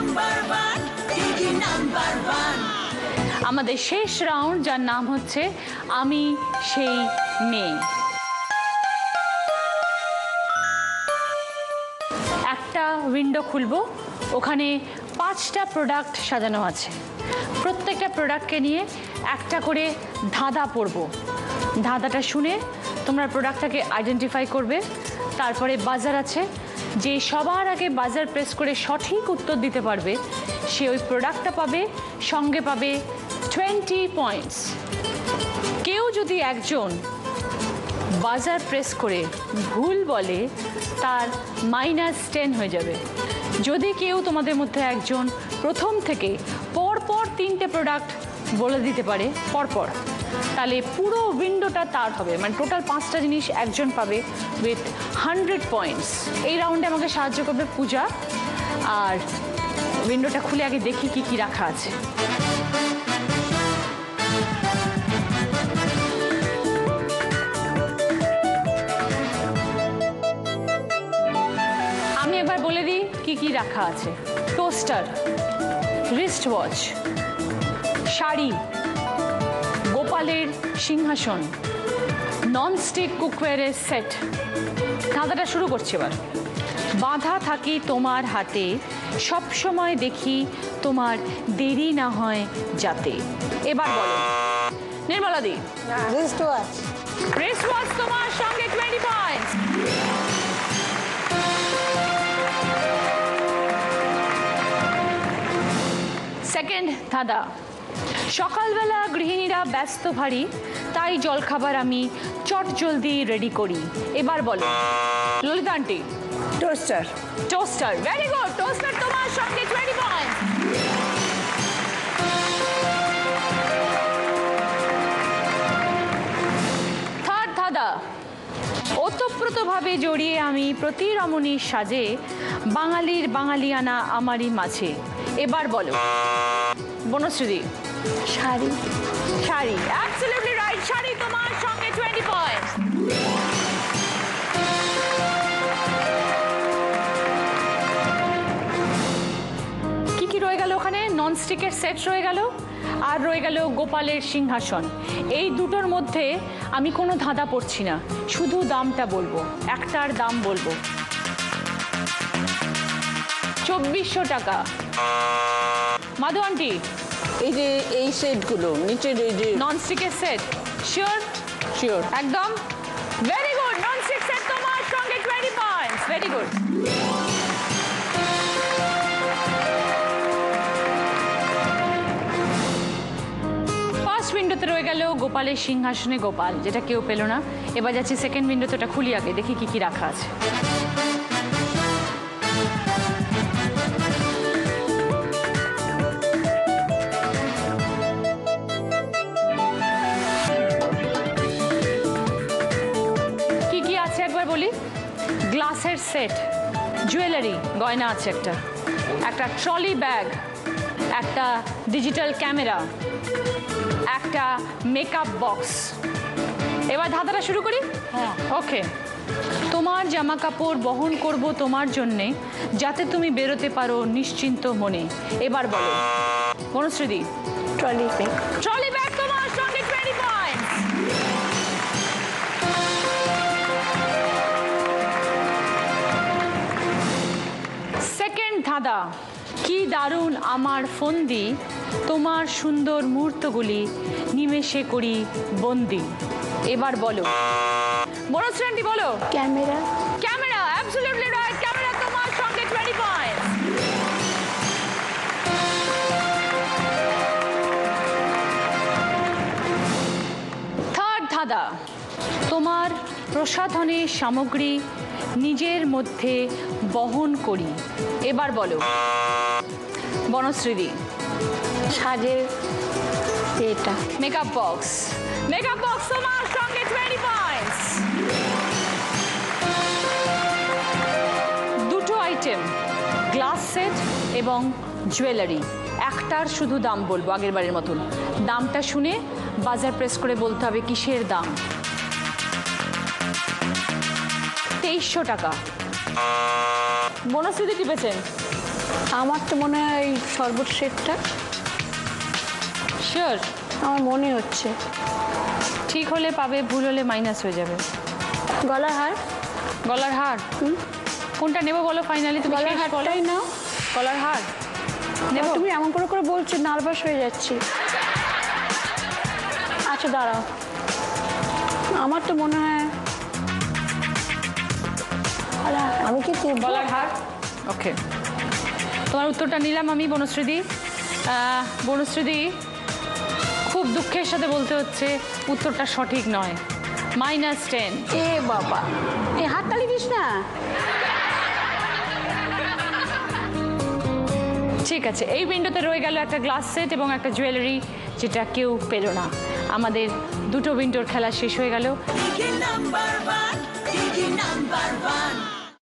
number 1, digi number 1. আমাদের শেষ round যার নাম হচ্ছে আমি সেই মেয়ে। একটা উইন্ডো খুলবো, ওখানে 5টা প্রোডাক্ট সাজানো আছে। প্রত্যেকটা প্রোডাক্টকে নিয়ে একটা করে ধাঁধা পড়বো। ধাঁধাটা শুনে তোমরা প্রোডাক্টটাকে আইডেন্টিফাই করবে। তারপরে বাজার আছে, যে সবার আগে বাজার প্রেস করে সঠিক উত্তর দিতে পারবে সে ওই প্রোডাক্টটা পাবে, সঙ্গে পাবে 20 পয়েন্টস। কেউ যদি একজন বাজার প্রেস করে ভুল বলে তার -10 হয়ে যাবে। যদি কেউ তোমাদের মধ্যে একজন প্রথম থেকে পরপর 3টে প্রোডাক্ট বলে দিতে পারে পরপর, তাহলে পুরো উইন্ডোটা তার হবে, মানে টোটাল 5টা জিনিস একজন পাবে উইথ 100 পয়েন্টস। এই রাউন্ডে আমাকে সাহায্য করবে পূজা। আর উইন্ডোটা খুলে আগে দেখি কি কি রাখা আছে। আমি একবার বলে দিই কি কি রাখা আছে। টোস্টার, রিস্ট ওয়াচ, শাড়ি, গোপালের সিংহাসন, ননস্টিক কুকওয়্যারের সেট। ধাঁধাটা শুরু করছি এবার। বাঁধা থাকি তোমার হাতে, সব সময় দেখি তোমার দেরি না হয় যাতে। এবার বলো Nirmala di. Wrist watch. Wrist watch তোমার সঙ্গে 20 পয়েন্টস। সেকেন্ড ধাঁধা, সকালবেলা গৃহিণীরা ব্যস্ত ভারী, তাই জলখাবার আমি চটজলদি রেডি করি। এবার বলো Lalita aunty. Toaster. Toaster, very good. Toaster তোমার সঙ্গে 20 পয়েন্ট। থার্ড ধাঁধা, ওতপ্রোতভাবে জড়িয়ে আমি প্রতি রমণীর সাজে, বাঙালির বাঙালিয়ানা আমারই মাঝে। এবার বলো বনশ্রী। শাড়ি। Sari, absolutely right. শাড়ি তোমার সঙ্গে 20 পয়েন্টস। কি কি রয়ে গেল ওখানে? ননস্টিকের সেট রয়ে গেল, আর রয়ে গেল গোপালের সিংহাসন। এই দুটোর মধ্যে আমি কোনো ধাঁধা পড়ছি না, শুধু দামটা বলবো, একটার দাম বলবো। 2400 টাকা। মাধু আন্টি, এই যে এই সেটগুলো নিচে, এই যে ননস্টিকের সেট। শিওর? শিওর, একদম। ভেরি গুড, ননস্টিক সেট তোমার সঙ্গে 20 পয়েন্টস। Very good. ফার্স্ট উইন্ডোতে রয়ে গেল গোপালের সিংহাসনে গোপাল, যেটা কেউ পেল না। এবার যাচ্ছি সেকেন্ড উইন্ডোতে, ওটা খুলি আগে, দেখি কি কি রাখা আছে। গ্লাসের সেট, জুয়েলারি, গয়না আছে একটা, একটা ট্রলি ব্যাগ, একটা ডিজিটাল ক্যামেরা, একটা মেকআপ বক্স। এবার ধাঁধাটা শুরু করি। হ্যাঁ, ওকে। তোমার জামা কাপড় বহন করব তোমার জন্যে, যাতে তুমি বেরোতে পারো নিশ্চিন্ত মনে। এবার বলো বনশ্রীদি। Trolley bag. ট্রলি ব্যাগ তোমার সঙ্গে 20 পয়েন্টস। ধাঁধা, কি দারুণ আমার ফন্দি, তোমার সুন্দর মুহূর্তগুলি নিমেষে করি বন্দি। এবার বলো বনশ্রী, বলো। Camera. Camera, absolutely right. Camera তোমার সঙ্গে 20 পয়েন্ট। থার্ড ধাঁধা, তোমার প্রসাধনের সামগ্রী নিজের মধ্যে বহন করি। এবার বলো বনশ্রী। সাজের এটা, মেকআপ বক্স। মেকআপ বক্স তোমার সঙ্গে 20 পয়েন্টস। দুটো আইটেম, গ্লাস সেট এবং জুয়েলারি। একটার শুধু দাম বলবো আগের বারের মতন। দামটা শুনে বাজার প্রেস করে বলতে হবে কিসের দাম। 2300 টাকা। বনশ্রী টিপেছেন। আমার তো মনে হয় শরবত শেকটা শিওর আমার মনে হচ্ছে ঠিক হলে পাবে ভুল হলে মাইনাস হয়ে যাবে গলার হার কোনটা নেব বলো ফাইনালি তুমি গলার হারটাই নাও গলার হার নেব তুমি এমন করে করে বলছো নার্ভাস হয়ে যাচ্ছি আচ্ছা দাঁড়াও আমার তো মনে হয় আমি কি টিপ গলার হার ওকে তোমার উত্তরটা নিলাম আমি বনশ্রীদি খুব দুঃখের সাথে বলতে হচ্ছে উত্তরটা সঠিক নয় -10 এ বাবা এ হাততালি দিস না ঠিক আছে এই উইন্ডোতে রয়ে গেল একটা গ্লাস সেট এবং একটা জুয়েলারি যেটা কেউ পেল না আমাদের দুটো উইন্ডোর খেলা শেষ হয়ে গেল